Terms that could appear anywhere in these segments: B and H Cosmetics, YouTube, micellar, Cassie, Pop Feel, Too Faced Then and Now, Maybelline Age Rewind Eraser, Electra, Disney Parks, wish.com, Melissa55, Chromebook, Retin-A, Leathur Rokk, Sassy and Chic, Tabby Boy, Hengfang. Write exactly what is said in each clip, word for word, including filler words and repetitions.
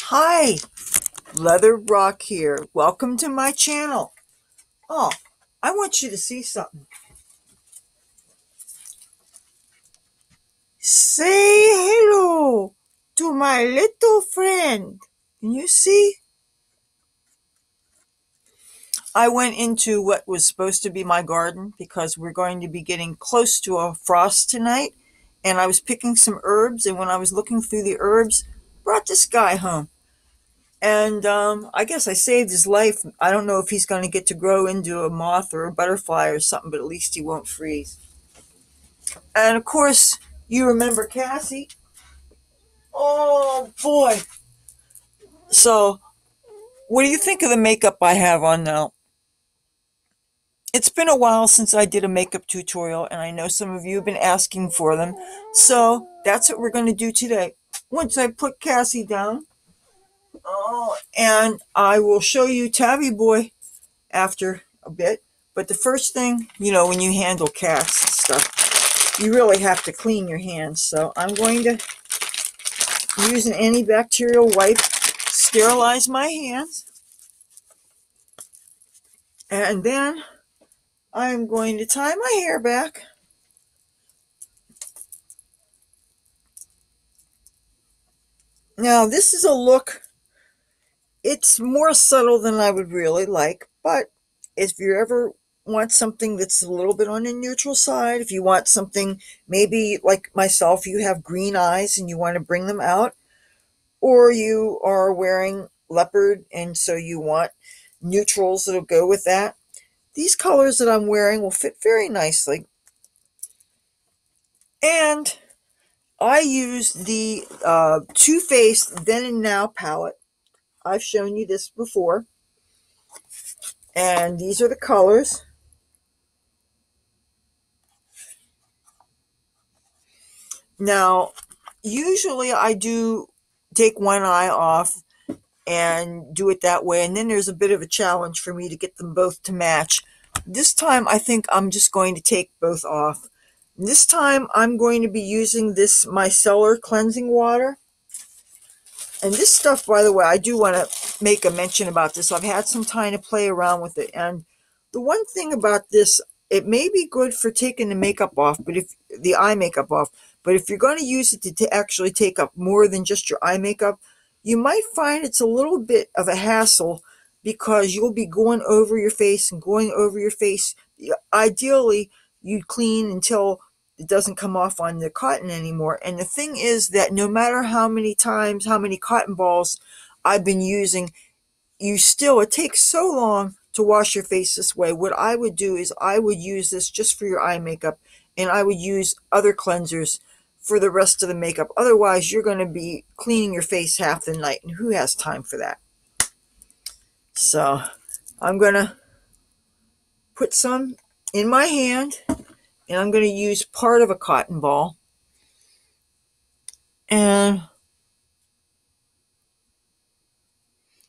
Hi, Leathur Rokk here. Welcome to my channel. Oh, I want you to see something. Say hello to my little friend. Can you see? I went into what was supposed to be my garden because we're going to be getting close to a frost tonight. And I was picking some herbs, and when I was looking through the herbs, brought this guy home. And um, I guess I saved his life. I don't know if he's going to get to grow into a moth or a butterfly or something, but at least he won't freeze. And of course, you remember Cassie. Oh, boy. So, what do you think of the makeup I have on now? It's been a while since I did a makeup tutorial, and I know some of you have been asking for them. So, that's what we're going to do today. Once I put Cassie down, Oh, and I will show you Tabby Boy after a bit. But the first thing, you know, when you handle casts and stuff, you really have to clean your hands. So I'm going to use an antibacterial wipe, sterilize my hands. And then I'm going to tie my hair back. Now, this is a look. It's more subtle than I would really like, but if you ever want something that's a little bit on the neutral side, if you want something, maybe like myself, you have green eyes and you want to bring them out, or you are wearing leopard and so you want neutrals that'll go with that, these colors that I'm wearing will fit very nicely. And I used the uh, Too Faced Then and Now palette. I've shown you this before, and these are the colors. Now, usually I do take one eye off and do it that way, and then there's a bit of a challenge for me to get them both to match. This time, I think I'm just going to take both off. This time, I'm going to be using this micellar cleansing water. And this stuff, by the way, I do want to make a mention about this. I've had some time to play around with it. And the one thing about this, it may be good for taking the makeup off, but if the eye makeup off, but if you're going to use it to, to actually take up more than just your eye makeup, you might find it's a little bit of a hassle because you'll be going over your face and going over your face. Ideally, you clean until it doesn't come off on the cotton anymore. And the thing is that no matter how many times, how many cotton balls I've been using, you still, it takes so long to wash your face this way. What I would do is I would use this just for your eye makeup, and I would use other cleansers for the rest of the makeup. Otherwise, you're going to be cleaning your face half the night, and who has time for that? So I'm going to put some in my hand. And I'm going to use part of a cotton ball. And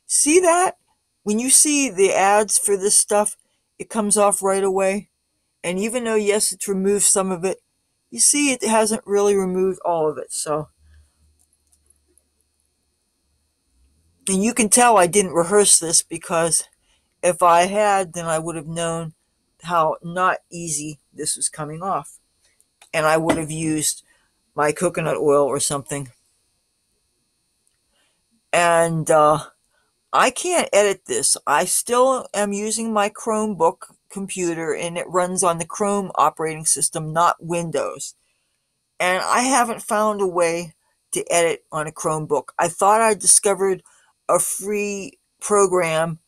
see that? When you see the ads for this stuff, it comes off right away. And even though, yes, it's removed some of it, you see it hasn't really removed all of it. So, and you can tell I didn't rehearse this because if I had, then I would have known how not easy this was coming off, and I would have used my coconut oil or something. And uh, I can't edit this. I still am using my Chromebook computer, and it runs on the Chrome operating system, not Windows. And I haven't found a way to edit on a Chromebook. I thought I discovered a free program,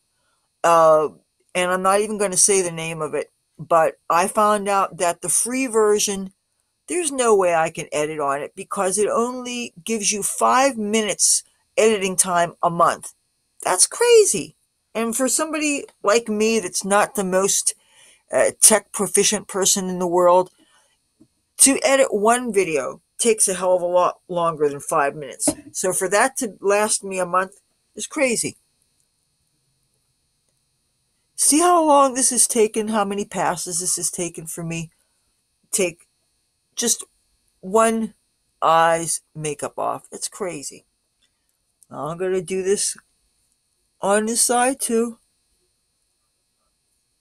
uh, and I'm not even going to say the name of it, but I found out that the free version, there's no way I can edit on it because it only gives you five minutes editing time a month. That's crazy. And for somebody like me that's not the most uh, tech proficient person in the world, to edit one video takes a hell of a lot longer than five minutes. So for that to last me a month is crazy. See how long this has taken, how many passes this has taken for me. Take just one eye's makeup off. It's crazy. I'm going to do this on this side too.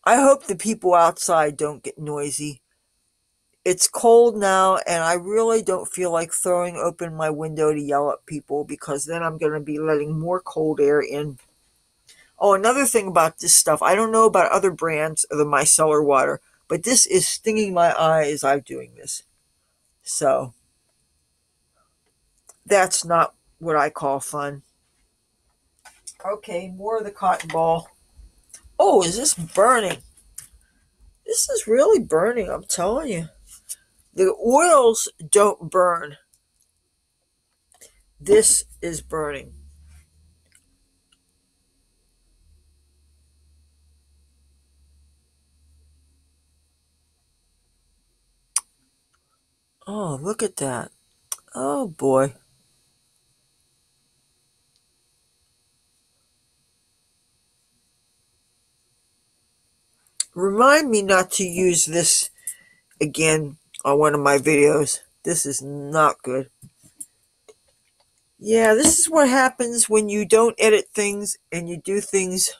I hope the people outside don't get noisy. It's cold now, and I really don't feel like throwing open my window to yell at people, because then I'm going to be letting more cold air in. Oh, another thing about this stuff, I don't know about other brands other than micellar water, but this is stinging my eye as I'm doing this. So that's not what I call fun. Okay, more of the cotton ball. Oh, is this burning? This is really burning, I'm telling you. The oils don't burn. This is burning. Oh, look at that. Oh, boy. Remind me not to use this again on one of my videos. This is not good. Yeah, this is what happens when you don't edit things and you do things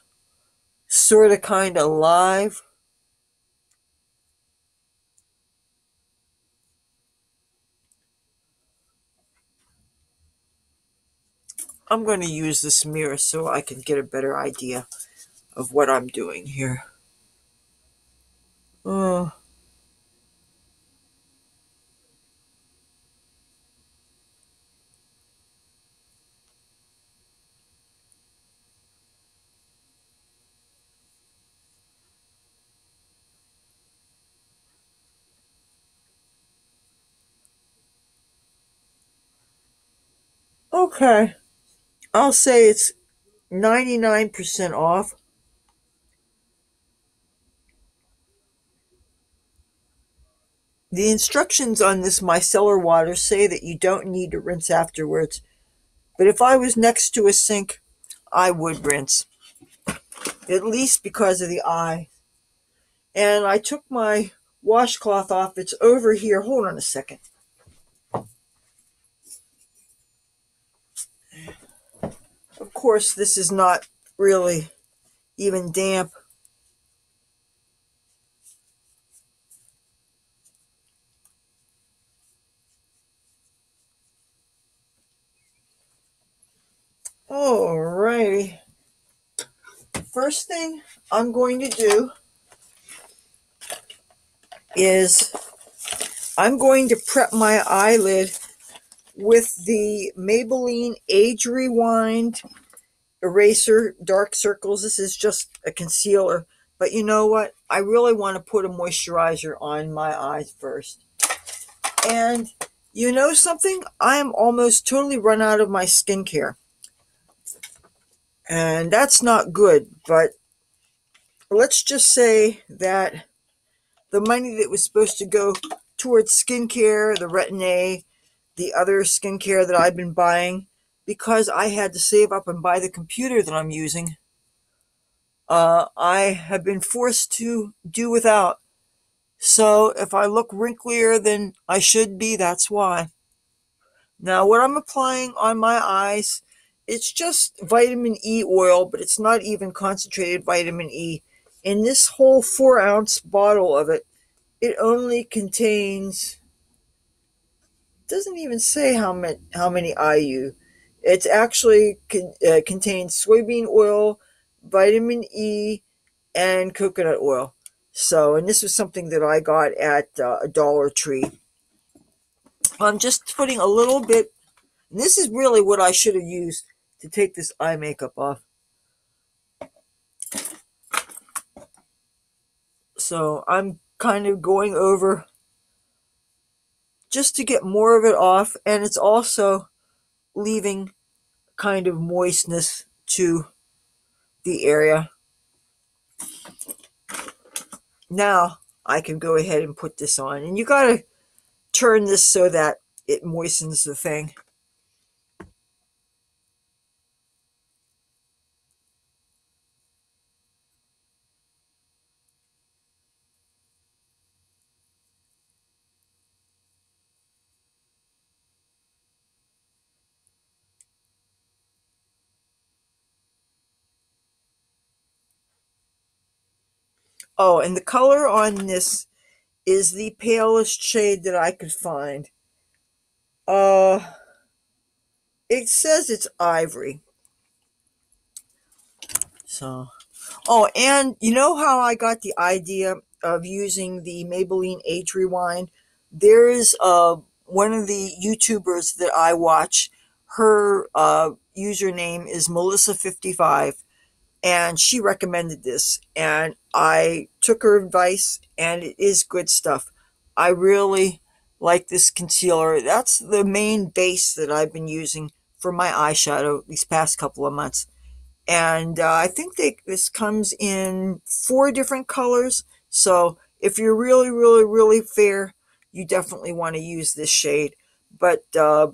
sort of kind of live. I'm going to use this mirror so I can get a better idea of what I'm doing here. Oh. Okay. I'll say it's ninety-nine percent off. The instructions on this micellar water say that you don't need to rinse afterwards, but if I was next to a sink, I would rinse, at least because of the eye. And I took my washcloth off. It's over here. Hold on a second. Of course, this is not really even damp. Alrighty. First thing I'm going to do is I'm going to prep my eyelid with the Maybelline Age Rewind Eraser Dark Circles. This is just a concealer, but you know what? I really want to put a moisturizer on my eyes first. And you know something? I am almost totally run out of my skincare. And that's not good, but let's just say that the money that was supposed to go towards skincare, the Retin-A, the other skincare that I've been buying, because I had to save up and buy the computer that I'm using, uh, I have been forced to do without. So if I look wrinklier than I should be, that's why. Now what I'm applying on my eyes, it's just vitamin E oil, but it's not even concentrated vitamin E. In this whole four ounce bottle of it, it only contains, doesn't even say how many, how many I U. It's actually con, uh, contains soybean oil, vitamin E, and coconut oil. So, and this was something that I got at uh, a Dollar Tree. I'm just putting a little bit, and this is really what I should have used to take this eye makeup off. So I'm kind of going over just to get more of it off, and it's also leaving kind of moistness to the area. Now I can go ahead and put this on, and you gotta turn this so that it moistens the thing. Oh, and the color on this is the palest shade that I could find. Uh, it says it's ivory. So, oh, and you know how I got the idea of using the Maybelline Age Rewind? There is uh, one of the YouTubers that I watch. Her uh, username is Melissa fifty-five, and she recommended this, and I took her advice, and it is good stuff. I really like this concealer. That's the main base that I've been using for my eyeshadow these past couple of months. And uh, I think they, this comes in four different colors. So if you're really, really, really fair, you definitely want to use this shade. But uh,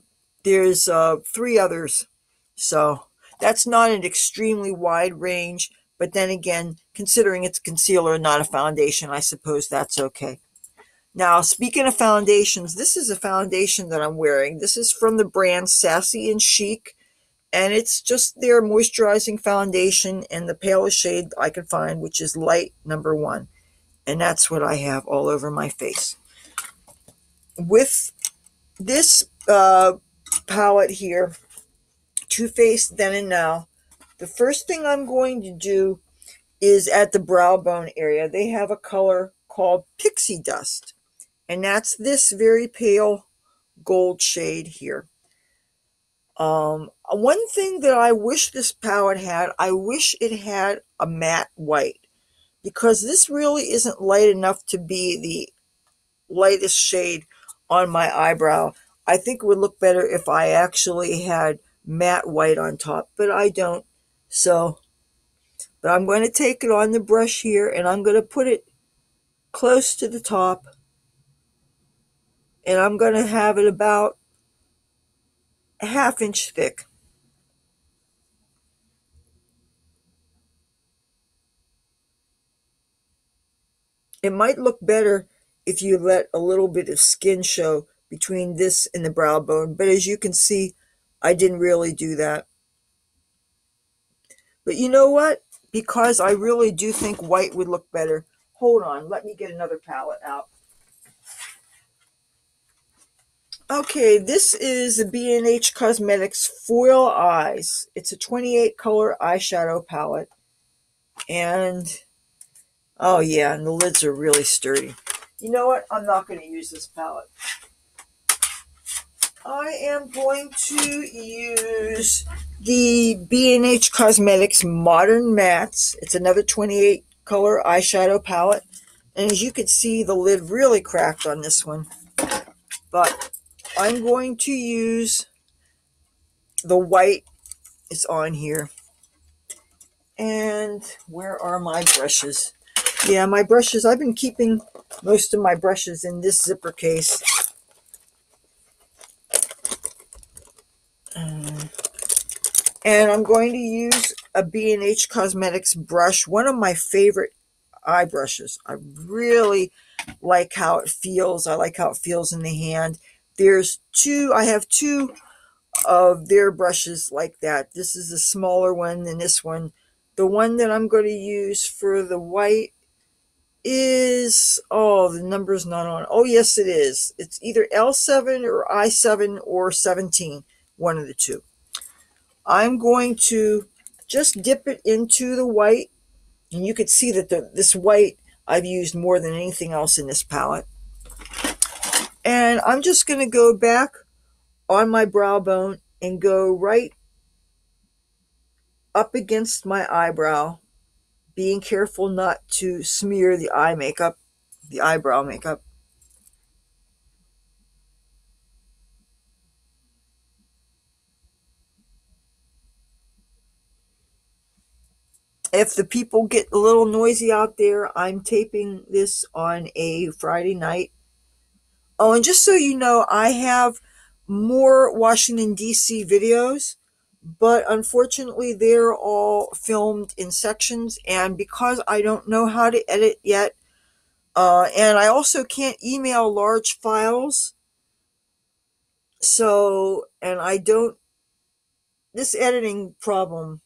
there's uh, three others. So that's not an extremely wide range. But then again, considering it's concealer, not a foundation, I suppose that's okay. Now, speaking of foundations, this is a foundation that I'm wearing. This is from the brand Sassy and Chic. And it's just their moisturizing foundation and the palest shade I can find, which is light number one. And that's what I have all over my face. With this uh, palette here, Too Faced Then and Now, the first thing I'm going to do is at the brow bone area. They have a color called Pixie Dust. And that's this very pale gold shade here. Um, one thing that I wish this palette had, I wish it had a matte white, because this really isn't light enough to be the lightest shade on my eyebrow. I think it would look better if I actually had matte white on top, but I don't. So, but I'm going to take it on the brush here, and I'm going to put it close to the top, and I'm going to have it about a half inch thick. It might look better if you let a little bit of skin show between this and the brow bone, but as you can see, I didn't really do that. But you know what? Because I really do think white would look better. Hold on, let me get another palette out. Okay, this is the B and H Cosmetics Foil Eyes. It's a twenty-eight color eyeshadow palette. And, oh yeah, and the lids are really sturdy. You know what? I'm not going to use this palette. I am going to use the B and H Cosmetics Modern Mats. It's another twenty-eight color eyeshadow palette. And as you can see, the lid really cracked on this one. But I'm going to use the white. It's on here. And where are my brushes? Yeah, my brushes. I've been keeping most of my brushes in this zipper case. Um, and I'm going to use a B and H Cosmetics brush. One of my favorite eye brushes. I really like how it feels. I like how it feels in the hand. There's two, I have two of their brushes like that. This is a smaller one than this one. The one that I'm going to use for the white is, oh, the number's not on. Oh, yes, it is. It's either L seven or I seven or seventeen, one of the two. I'm going to just dip it into the white. And you could see that the, this white I've used more than anything else in this palette. And I'm just going to go back on my brow bone and go right up against my eyebrow, being careful not to smear the eye makeup, the eyebrow makeup. If the people get a little noisy out there, I'm taping this on a Friday night. Oh, and just so you know, I have more Washington, D C videos, but unfortunately they're all filmed in sections. And because I don't know how to edit yet, uh, and I also can't email large files. So, and I don't, this editing problem,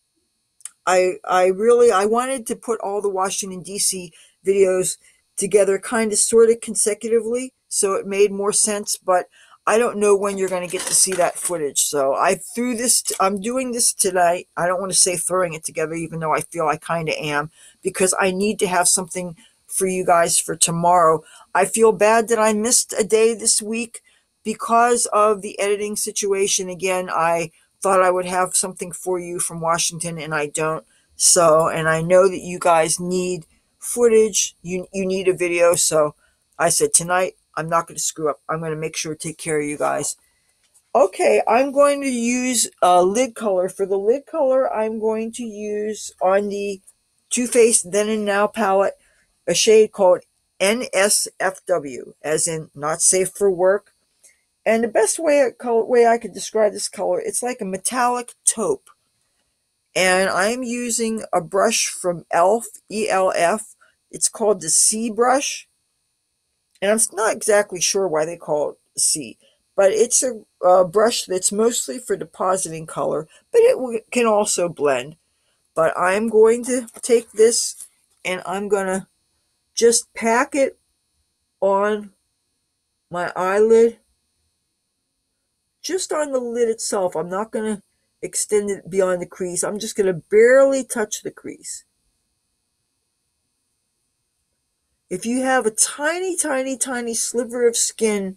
I, I really, I wanted to put all the Washington, D C videos together kind of sort of consecutively, so it made more sense, but I don't know when you're going to get to see that footage. So I threw this, t I'm doing this tonight. I don't want to say throwing it together, even though I feel I kind of am, because I need to have something for you guys for tomorrow. I feel bad that I missed a day this week because of the editing situation. Again, I thought I would have something for you from Washington and I don't. So, and I know that you guys need footage. You, you need a video. So I said tonight, I'm not going to screw up. I'm going to make sure to take care of you guys. Okay, I'm going to use a lid color. For the lid color, I'm going to use on the Too Faced Then and Now palette a shade called N S F W, as in not safe for work. And the best way, color, way I could describe this color, it's like a metallic taupe. And I'm using a brush from E L F. It's called the C brush. And I'm not exactly sure why they call it C, but it's a uh, brush that's mostly for depositing color, but it w can also blend. But I'm going to take this and I'm going to just pack it on my eyelid, just on the lid itself. I'm not going to extend it beyond the crease. I'm just going to barely touch the crease. If you have a tiny, tiny, tiny sliver of skin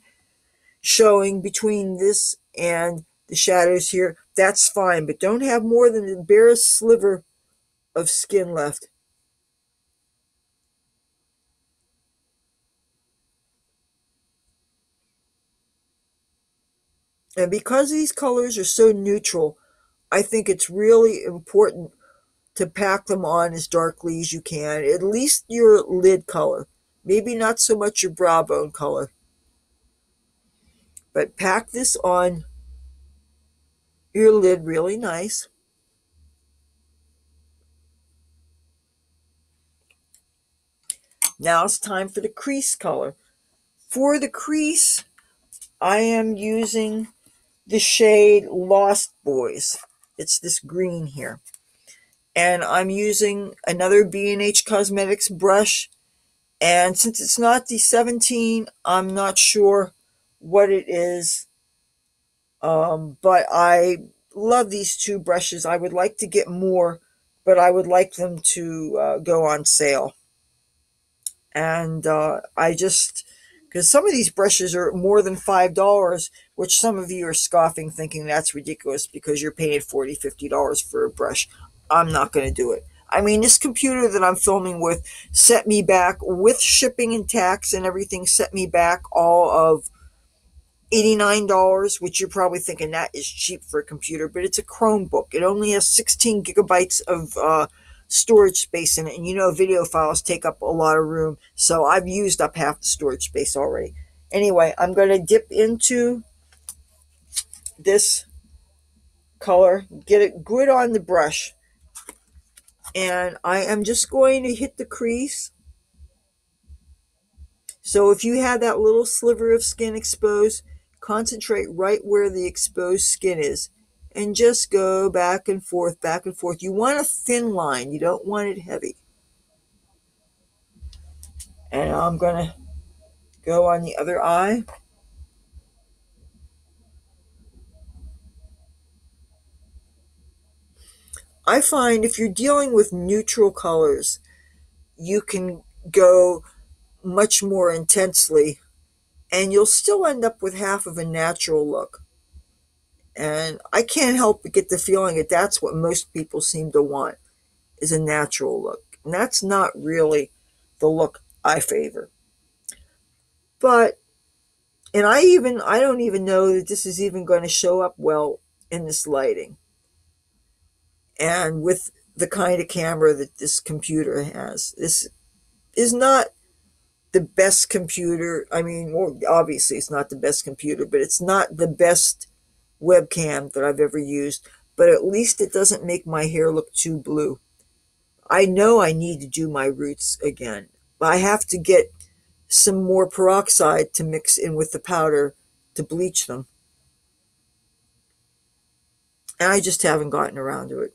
showing between this and the shadows here, that's fine. But don't have more than the barest sliver of skin left. And because these colors are so neutral, I think it's really important to pack them on as darkly as you can, at least your lid color, maybe not so much your brow bone color, but pack this on your lid really nice. Now it's time for the crease color. For the crease, I am using the shade Lost Boys. It's this green here. And I'm using another B and H Cosmetics brush. And since it's not the seventeen, I'm not sure what it is. Um, but I love these two brushes. I would like to get more, but I would like them to uh, go on sale. And uh, I just, because some of these brushes are more than five dollars, which some of you are scoffing, thinking that's ridiculous because you're paying forty dollars, fifty dollars for a brush. I'm not going to do it. I mean, this computer that I'm filming with set me back with shipping and tax and everything, set me back all of eighty-nine dollars, which you're probably thinking that is cheap for a computer, but it's a Chromebook. It only has sixteen gigabytes of uh, storage space in it. And you know, video files take up a lot of room. So I've used up half the storage space already. Anyway, I'm going to dip into this color, get it good on the brush. And I am just going to hit the crease. So if you have that little sliver of skin exposed, concentrate right where the exposed skin is. And just go back and forth, back and forth. You want a thin line. You don't want it heavy. And I'm going to go on the other eye. I find if you're dealing with neutral colors, you can go much more intensely and you'll still end up with half of a natural look. And I can't help but get the feeling that that's what most people seem to want, is a natural look. And that's not really the look I favor. But, and I even, I don't even know that this is even going to show up well in this lighting. And with the kind of camera that this computer has, this is not the best computer. I mean, well, obviously it's not the best computer, but it's not the best webcam that I've ever used. But at least it doesn't make my hair look too blue. I know I need to do my roots again. I have to get some more peroxide to mix in with the powder to bleach them. And I just haven't gotten around to it.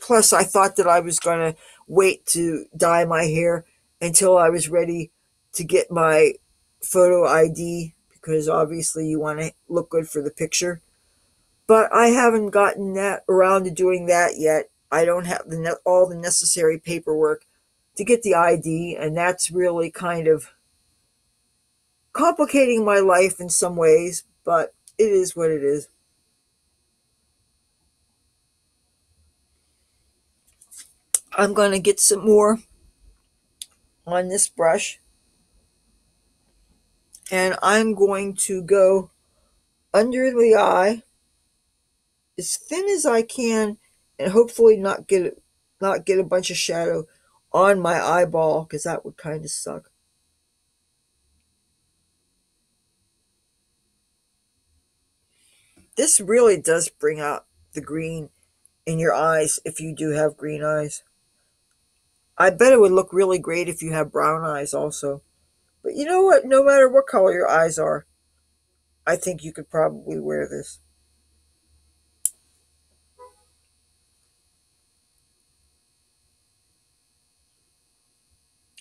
Plus, I thought that I was going to wait to dye my hair until I was ready to get my photo I D, because obviously you want to look good for the picture. But I haven't gotten that around to doing that yet. I don't have the all the necessary paperwork to get the I D, and that's really kind of complicating my life in some ways, but it is what it is. I'm going to get some more on this brush, and I'm going to go under the eye as thin as I can, and hopefully not get not get a bunch of shadow on my eyeball, because that would kind of suck. This really does bring out the green in your eyes if you do have green eyes. I bet it would look really great if you have brown eyes also. But you know what? No matter what color your eyes are, I think you could probably wear this.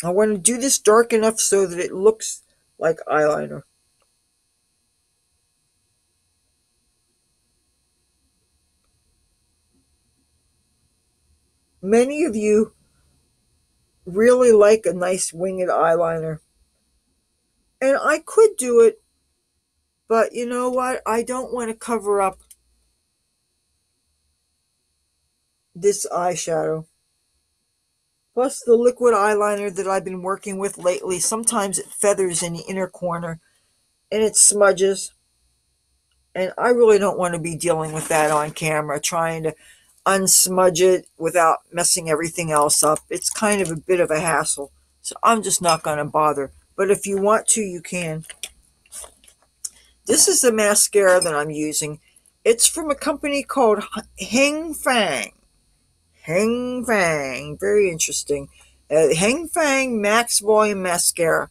I want to do this dark enough so that it looks like eyeliner. Many of you really like a nice winged eyeliner, and I could do it, but you know what? I don't want to cover up this eyeshadow. Plus, the liquid eyeliner that I've been working with lately, sometimes it feathers in the inner corner and it smudges. And I really don't want to be dealing with that on camera, trying to unsmudge it without messing everything else up. It's kind of a bit of a hassle, so I'm just not going to bother. But if you want to, you can. This is the mascara that I'm using. It's from a company called Hengfang. Hengfang, very interesting. Uh, Hengfang Max Volume Mascara,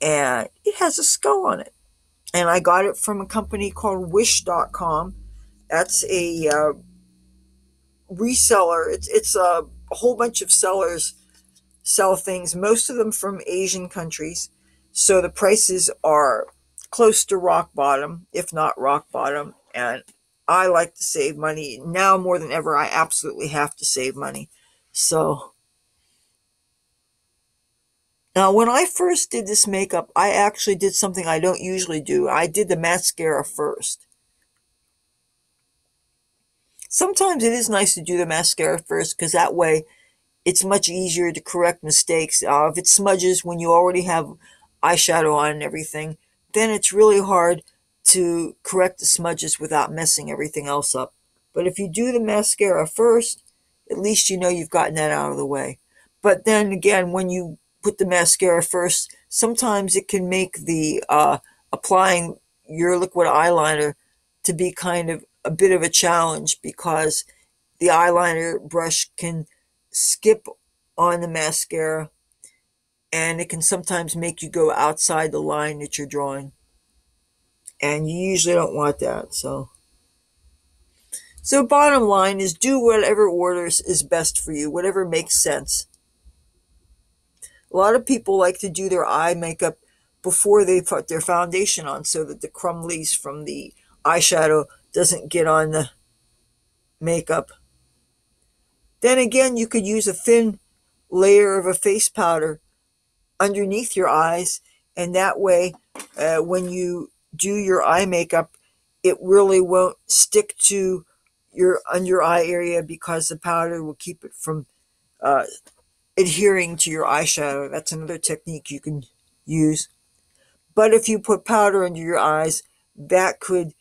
and it has a skull on it. And I got it from a company called wish dot com. That's a uh, reseller. It's it's a, a whole bunch of sellers sell things, most of them from Asian countries. So the prices are close to rock bottom, if not rock bottom, and I like to save money. Now more than ever, I absolutely have to save money. So now when I first did this makeup, I actually did something I don't usually do. I did the mascara first. Sometimes it is nice to do the mascara first, because that way it's much easier to correct mistakes. Uh, if it smudges when you already have eyeshadow on and everything, then it's really hard to correct the smudges without messing everything else up. But if you do the mascara first, at least you know you've gotten that out of the way. But then again, when you put the mascara first, sometimes it can make the uh, applying your liquid eyeliner to be kind of a bit of a challenge, because the eyeliner brush can skip on the mascara, and it can sometimes make you go outside the line that you're drawing. And you usually don't want that. So so bottom line is, do whatever orders is best for you, whatever makes sense. A lot of people like to do their eye makeup before they put their foundation on, so that the crumblies from the eyeshadow doesn't get on the makeup. Then again, you could use a thin layer of a face powder underneath your eyes, and that way uh, when you do your eye makeup, it really won't stick to your under eye area, because the powder will keep it from uh, adhering to your eyeshadow. That's another technique you can use. But if you put powder under your eyes, that could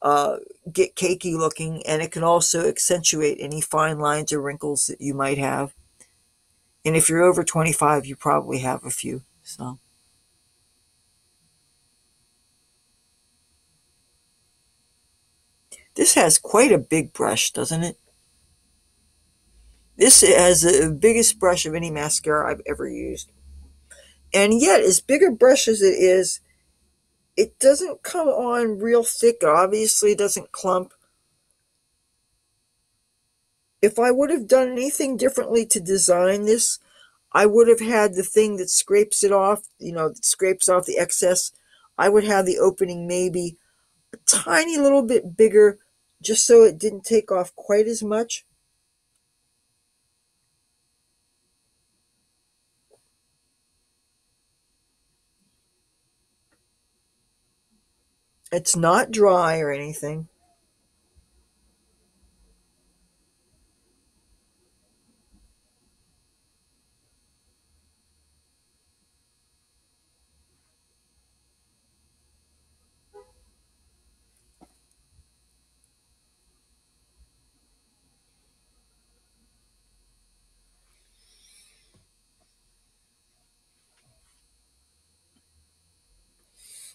uh, get cakey looking, and it can also accentuate any fine lines or wrinkles that you might have. And if you're over twenty-five, you probably have a few. So this has quite a big brush, doesn't it? This has the biggest brush of any mascara I've ever used. And yet, as big a brush as it is, it doesn't come on real thick. It obviously doesn't clump. If I would have done anything differently to design this, I would have had the thing that scrapes it off, you know, that scrapes off the excess. I would have the opening maybe a tiny little bit bigger, just so it didn't take off quite as much. It's not dry or anything.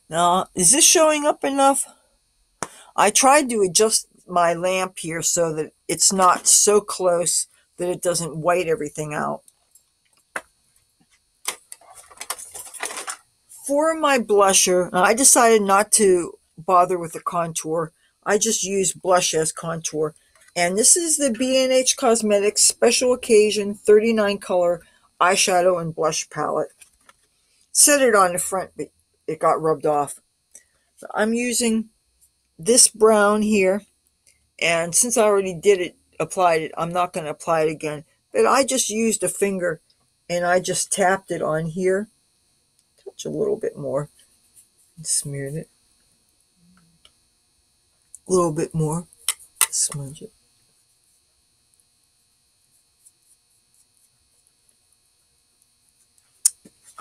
Now, is this showing up enough? I tried to adjust my lamp here so that it's not so close that it doesn't white everything out. For my blusher, I decided not to bother with the contour. I just used blush as contour. And this is the B and H Cosmetics Special Occasion thirty-nine Color Eyeshadow and Blush Palette. Set it on the front, but it got rubbed off. So I'm using this brown here, and since I already did it, applied it, I'm not going to apply it again. But I just used a finger and I just tapped it on here. Touch a little bit more and smeared it. A little bit more. Smudge it.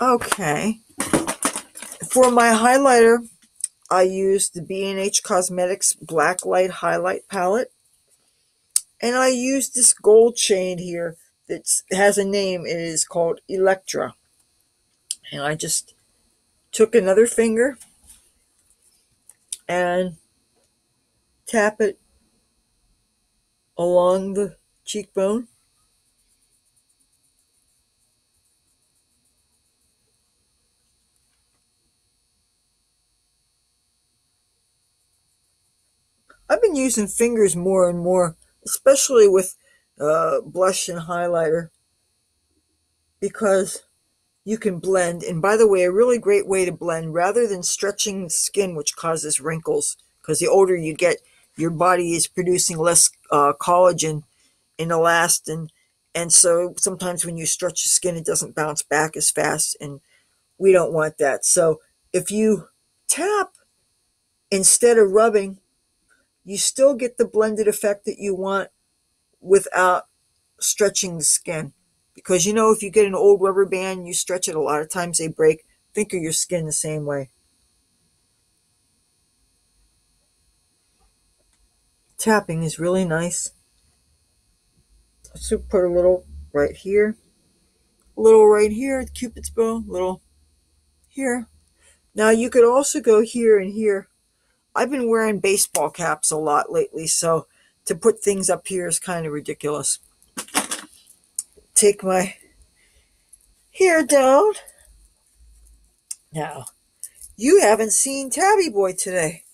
Okay. For my highlighter, I used the B and H Cosmetics Black Light Highlight Palette. And I used this gold shade here that has a name. It is called Electra. And I just took another finger and tap it along the cheekbone. I've been using fingers more and more, especially with uh, blush and highlighter, because you can blend. And by the way, a really great way to blend, rather than stretching the skin, which causes wrinkles, because the older you get, your body is producing less uh, collagen and elastin. And so sometimes when you stretch the skin, it doesn't bounce back as fast, and we don't want that. So if you tap instead of rubbing, you still get the blended effect that you want without stretching the skin. Because, you know, if you get an old rubber band and you stretch it, a lot of times they break. Think of your skin the same way. Tapping is really nice. Let's put a little right here. A little right here, Cupid's bow, a little here. Now, you could also go here and here. I've been wearing baseball caps a lot lately, so to put things up here is kind of ridiculous. Take my hair down. Now, you haven't seen Tabby Boy today.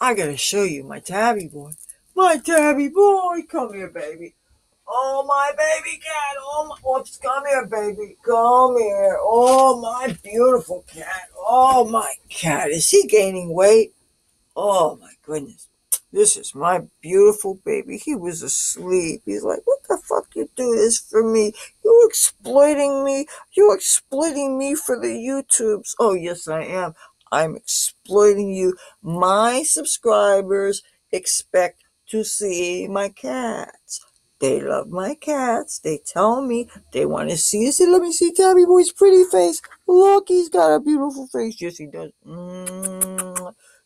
I gotta show you my Tabby Boy. My Tabby Boy, come here, baby. Oh, my baby cat. Oh, my, whoops, come here, baby. Come here. Oh, my beautiful cat. Oh, my cat. Is he gaining weight? Oh, my goodness. This is my beautiful baby. He was asleep. He's like, what the fuck you do this for me? You're exploiting me. You're exploiting me for the YouTubes. Oh, yes, I am. I'm exploiting you. My subscribers expect to see my cats. They love my cats. They tell me they want to see it. Say, let me see Tabby Boy's pretty face. Look, he's got a beautiful face. Yes, he does. Mm-hmm.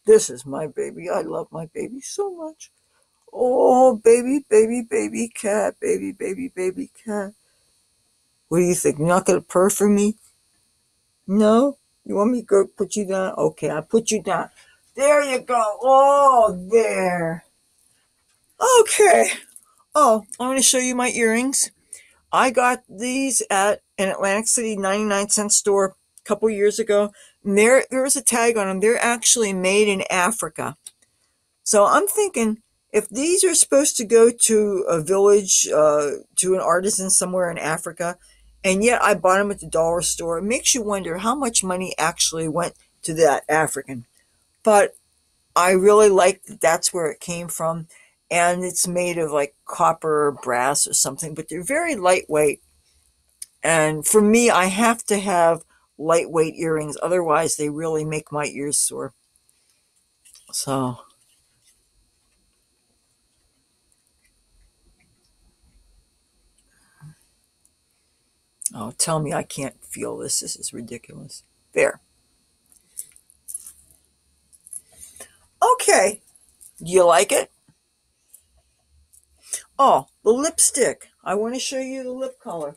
This is my baby. I love my baby so much. Oh, baby, baby, baby cat. Baby, baby, baby cat. What do you think? You're not going to purr for me? No? You want me to go put you down? Okay, I'll put you down. There you go. Oh, there. Okay. Oh, I'm going to show you my earrings. I got these at an Atlantic City ninety-nine cent store a couple years ago. There, there was a tag on them. They're actually made in Africa. So I'm thinking if these are supposed to go to a village, uh, to an artisan somewhere in Africa, And yet I bought them at the dollar store. It makes you wonder how much money actually went to that African. But I really like that that's where it came from. And it's made of like copper or brass or something, but they're very lightweight. And for me, I have to have lightweight earrings. Otherwise, they really make my ears sore. So. Oh, tell me I can't feel this. This is ridiculous. There. Okay. Do you like it? Oh, the lipstick. I want to show you the lip color.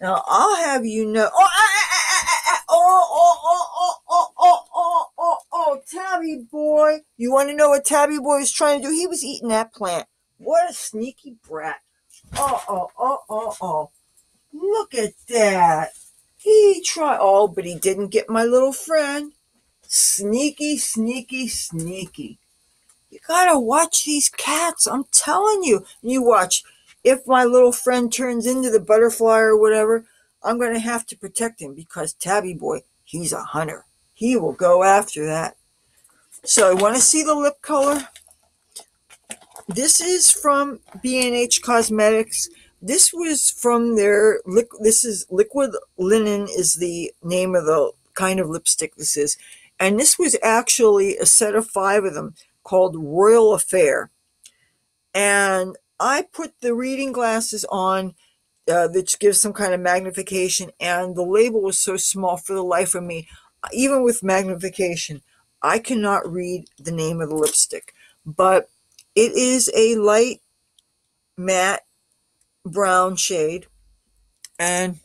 Now, I'll have you know. Oh, oh, oh, oh, oh, oh, oh, oh, oh, Tabby Boy. You want to know what Tabby Boy is trying to do? He was eating that plant. What a sneaky brat. Oh, oh, oh, oh, oh. Look at that. He tried all, but he didn't get my little friend. Sneaky, sneaky, sneaky. You got to watch these cats. I'm telling you. You watch. If my little friend turns into the butterfly or whatever, I'm going to have to protect him because Tabby Boy, he's a hunter. He will go after that. So I want to see the lip color. This is from B and H Cosmetics. This was from their, this is Liquid Linen is the name of the kind of lipstick this is. And this was actually a set of five of them called Royal Affair. And I put the reading glasses on, uh, which gives some kind of magnification, and the label was so small for the life of me. Even with magnification, I cannot read the name of the lipstick. But it is a light matte brown shade, and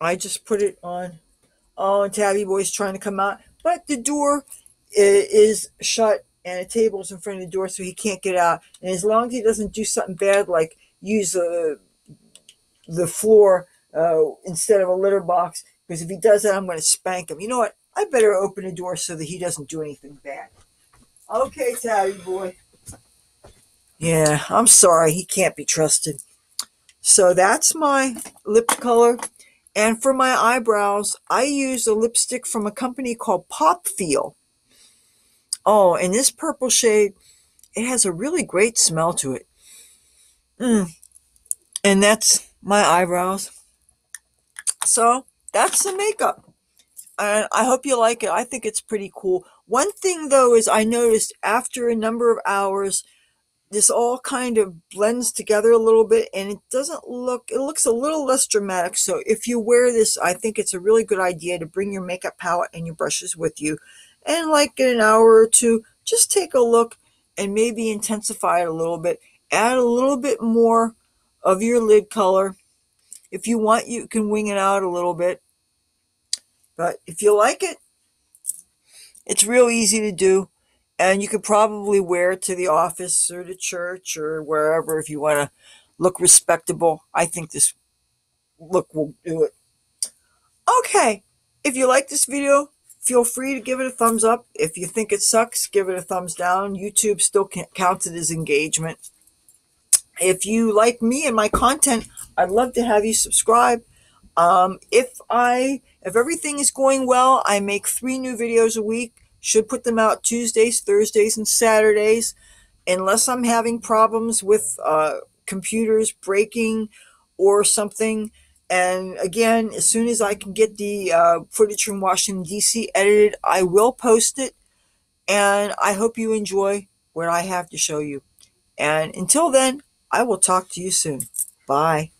I just put it on. Oh, and Tabby Boy's trying to come out, but the door is shut. And a table's in front of the door so he can't get out. And as long as he doesn't do something bad like use the, the floor uh, instead of a litter box, because if he does that, I'm going to spank him. You know what? I better open the door so that he doesn't do anything bad. Okay, Tabby Boy. Yeah, I'm sorry. He can't be trusted. So that's my lip color. And for my eyebrows, I use a lipstick from a company called Pop Feel. Oh, and this purple shade, it has a really great smell to it. Mm. And that's my eyebrows. So that's the makeup. And I hope you like it. I think it's pretty cool. One thing, though, is I noticed after a number of hours, this all kind of blends together a little bit. And it doesn't look, it looks a little less dramatic. So if you wear this, I think it's a really good idea to bring your makeup palette and your brushes with you. And like in an hour or two, just take a look and maybe intensify it a little bit. Add a little bit more of your lid color. If you want, you can wing it out a little bit. But if you like it, it's real easy to do. And you could probably wear it to the office or to church or wherever if you want to look respectable. I think this look will do it. Okay, if you like this video, feel free to give it a thumbs up. If you think it sucks, give it a thumbs down. YouTube still counts it as engagement. If you like me and my content, I'd love to have you subscribe. Um, if I, if everything is going well, I make three new videos a week. Should put them out Tuesdays, Thursdays, and Saturdays. Unless I'm having problems with uh, computers breaking or something. And again, as soon as I can get the uh, footage from Washington, D C edited, I will post it. And I hope you enjoy what I have to show you. And until then, I will talk to you soon. Bye.